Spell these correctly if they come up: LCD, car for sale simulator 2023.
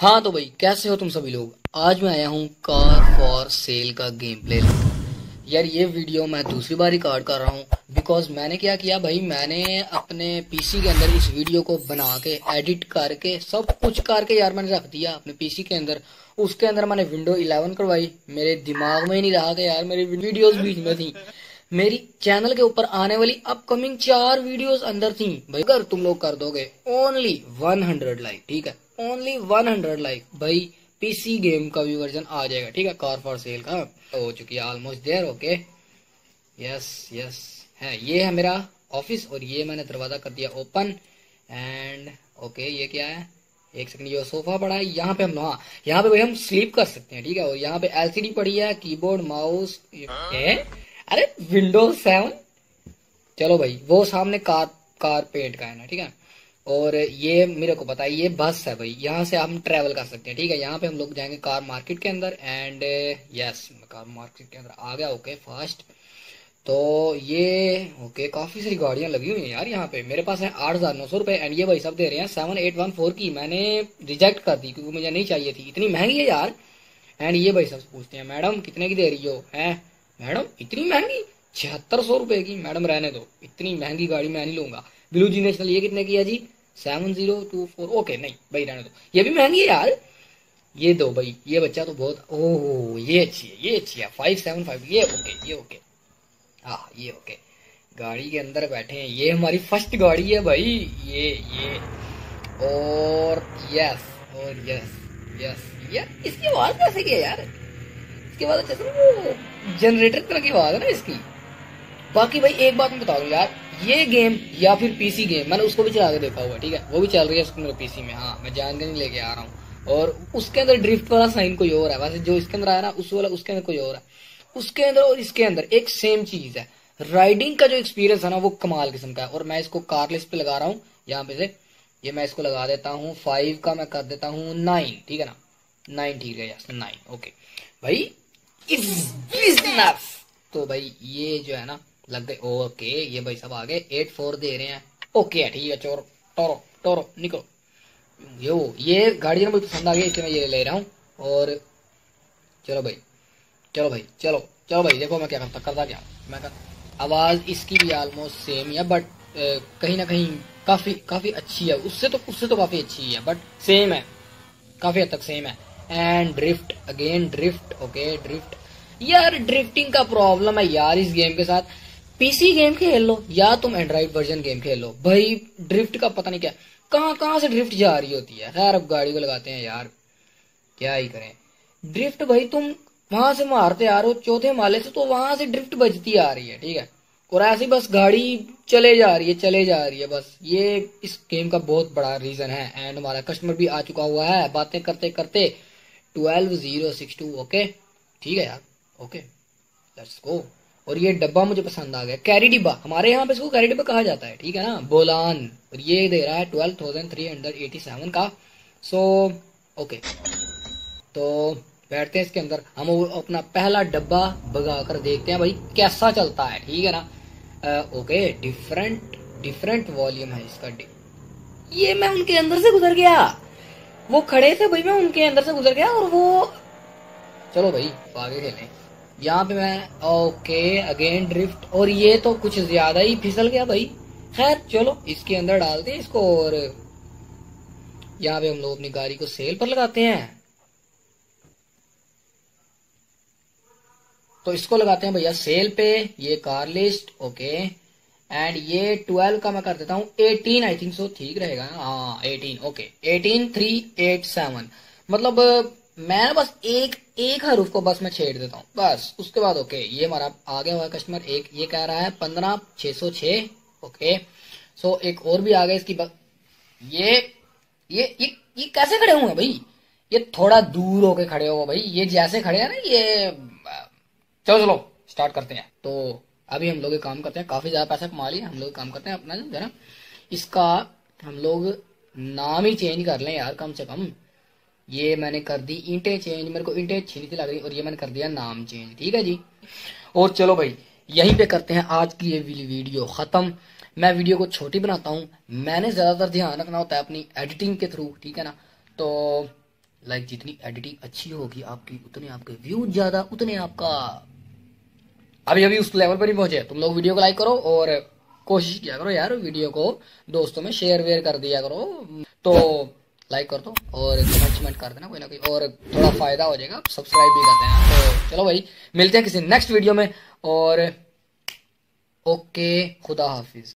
हाँ तो भाई कैसे हो तुम सभी लोग। आज मैं आया हूँ कार फॉर सेल का गेम प्ले लेकर। यार ये वीडियो मैं दूसरी बार रिकॉर्ड कर रहा हूँ बिकॉज मैंने क्या किया भाई, मैंने अपने पीसी के अंदर इस वीडियो को बना के एडिट करके सब कुछ करके यार मैंने रख दिया अपने पीसी के अंदर। उसके अंदर मैंने विंडो 11 करवाई। मेरे दिमाग में ही नहीं रहा कि यार मेरी वीडियोज बीच में थी, मेरी चैनल के ऊपर आने वाली अपकमिंग 4 वीडियोस अंदर थी भाई। अगर तुम लोग कर दोगे ओनली 100 लाइक, ठीक है ओनली 100 लाइक भाई, पीसी गेम का भी वर्जन आ जाएगा, ठीक है कार फॉर सेल का हो चुकी है almost there. Okay yes yes है, ये है मेरा ऑफिस और ये मैंने दरवाजा कर दिया ओपन एंड ओके। ये क्या है, एक सेकंड, ये सोफा पड़ा है यहाँ पे हम, हाँ यहाँ पे भाई हम स्लीप कर सकते हैं, ठीक है। और यहाँ पे LCD पड़ी है, कीबोर्ड माउस, अरे विंडोज 7। चलो भाई वो सामने कारपेट का है ना, ठीक है। और ये मेरे को पता है ये बस है भाई, यहाँ से हम ट्रेवल कर सकते हैं, ठीक है। यहाँ पे हम लोग जाएंगे कार मार्केट के अंदर एंड यस कार मार्केट के अंदर आ गया। ओके फास्ट तो ये ओके काफी सारी गाड़ियां लगी हुई हैं यार यहाँ पे। मेरे पास है 8900 रुपए एंड ये भाई सब दे रहे हैं 7814 की। मैंने रिजेक्ट कर दी क्योंकि मुझे नहीं चाहिए थी, इतनी महंगी है यार। एंड ये भाई सब पूछते हैं मैडम कितने की दे रही हो, है मैडम इतनी महंगी 7600 रुपए की। मैडम रहने दो, इतनी महंगी गाड़ी मैं नहीं लूंगा। ब्लू जी नेशनल ये कितने की है जी, 7024। ओके नहीं भाई रहने दो, ये भी महंगी है यार, ये दो भाई। ये बच्चा तो बहुत, ओह ये अच्छी है, ये अच्छी है 575। ये ओके, ये ओके, हाँ ये ओके। गाड़ी के अंदर बैठे हैं, ये हमारी फर्स्ट गाड़ी है भाई ये और यस यार इसकी आवाज कैसे की है यार, इसके बाद अच्छा वो जनरेटर तरह की बात है ना इसकी। बाकी भाई एक बात मैं बता दूं यार, ये गेम या फिर पीसी गेम मैंने उसको भी चला के देखा हुआ, ठीक है वो भी चल रही है उसके पीसी में। हाँ मैं जान के नहीं लेके आ रहा हूँ। और उसके अंदर ड्रिफ्ट वाला साइन कोई और है, वैसे जो इसके अंदर आया ना उस वाला उसके अंदर कोई और है। उसके अंदर और इसके अंदर एक सेम चीज है। राइडिंग का जो एक्सपीरियंस है ना वो कमाल किस्म का है। और मैं इसको कारलेस पे लगा रहा हूँ, यहाँ पे से ये मैं इसको लगा देता हूँ 5 का मैं कर देता हूँ 9, ठीक है ना 9, ठीक है 9 ओके भाई इस। तो भाई ये जो है ना लग गए ओके। ये भाई सब आगे 84 दे रहे हैं ओके, ठीक है चोर टोरो टोरो निकलो। यो ये गाड़ी ना मुझे पसंद आ गई इसलिए मैं ये ले रहा हूँ। और चलो भाई चलो भाई चलो चलो भाई, देखो मैं क्या करता क्या मैं आवाज इसकी भी ऑलमोस्ट सेम है बट कहीं ना कहीं काफी अच्छी है, उससे तो काफी अच्छी है बट सेम है, काफी हद तक सेम है। And drift again drift okay drift, यार ड्रिफ्टिंग का प्रॉब्लम है यार इस गेम के साथ। पीसी गेम खेल लो या तुम एंड्राइड वर्जन गेम खेल लो भाई, ड्रिफ्ट का पता नहीं क्या कहां से ड्रिफ्ट जा रही होती है। खैर अब गाड़ी को लगाते हैं यार, क्या ही करें। ड्रिफ्ट भाई तुम वहां से मारते आ रहे हो चौथे माले से, तो वहां से ड्रिफ्ट बजती आ रही है, ठीक है। और ऐसी बस गाड़ी चले जा रही है बस। ये इस गेम का बहुत बड़ा रीजन है। एंड हमारा कस्टमर भी आ चुका हुआ है बातें करते करते 12062 ओके, ठीक है यार ओके लेट्स गो। और ये डब्बा मुझे पसंद आ गया, कैरी डिब्बा, हमारे यहाँ पे इसको कैरी डिब्बा कहा जाता है, ठीक है ना बोलान। और ये दे रहा है 12387 का। सो ओके तो बैठते हैं इसके अंदर, हम अपना पहला डब्बा भगा कर देखते हैं भाई कैसा चलता है, ठीक है ना ओके। डिफरेंट वॉल्यूम है इसका। ये मैं उनके अंदर से गुजर गया, वो खड़े थे भाई मैं उनके अंदर से गुजर गया। और वो चलो भाई आगे खेलें। यहाँ पे मैं ओके अगेन ड्रिफ्ट, और ये तो कुछ ज्यादा ही फिसल गया भाई। खैर चलो इसके अंदर डालते हैं इसको और यहाँ पे हम लोग अपनी गाड़ी को सेल पर लगाते हैं। तो इसको लगाते हैं भैया सेल पे, ये कार लिस्ट ओके। एंड ये 12 का मैं कर देता हूँ 18 आई थिंक सो, ठीक रहेगा ना हाँ 18 ओके 18387। मतलब मैं बस एक हरूफ को बस मैं छेड़ देता हूँ बस, उसके बाद ओके। ये हमारा आ गया हुआ कस्टमर एक, ये कह रहा है 15606 ओके। सो एक और भी आ गया इसकी बस। ये कैसे खड़े हुए भाई, ये थोड़ा दूर होके खड़े हो भाई, ये जैसे खड़े हैं ना ये। चलो स्टार्ट करते हैं। तो अभी हम लोग ये काम करते हैं, काफी ज्यादा पैसा कमा लिया हम लोग। काम करते हैं अपना जो है ना, इसका हम लोग नाम ही चेंज कर लें यार कम से कम। ये मैंने कर दी ईंटे चेंज, मेरे को ईंटे अच्छी नहीं लग रही, और ये मैंने कर दिया नाम चेंज, ठीक है जी। और चलो भाई यहीं पे करते हैं आज की ये वीडियो खत्म। मैं वीडियो को छोटी बनाता हूँ, मैंने ज्यादातर ध्यान रखना होता है अपनी एडिटिंग के थ्रू, ठीक है ना। तो लाइक जितनी एडिटिंग अच्छी होगी आपकी उतने आपके व्यू ज्यादा, उतने आपका अभी अभी उस लेवल पर नहीं पहुंचे। तुम लोग वीडियो को लाइक करो और कोशिश किया करो यार वीडियो को दोस्तों में शेयर वेयर कर दिया करो, तो लाइक कर दो और कमेंट कर देना कोई ना कोई, और थोड़ा फायदा हो जाएगा, सब्सक्राइब भी कर देना। तो चलो भाई मिलते हैं किसी नेक्स्ट वीडियो में और ओके, खुदा हाफिज।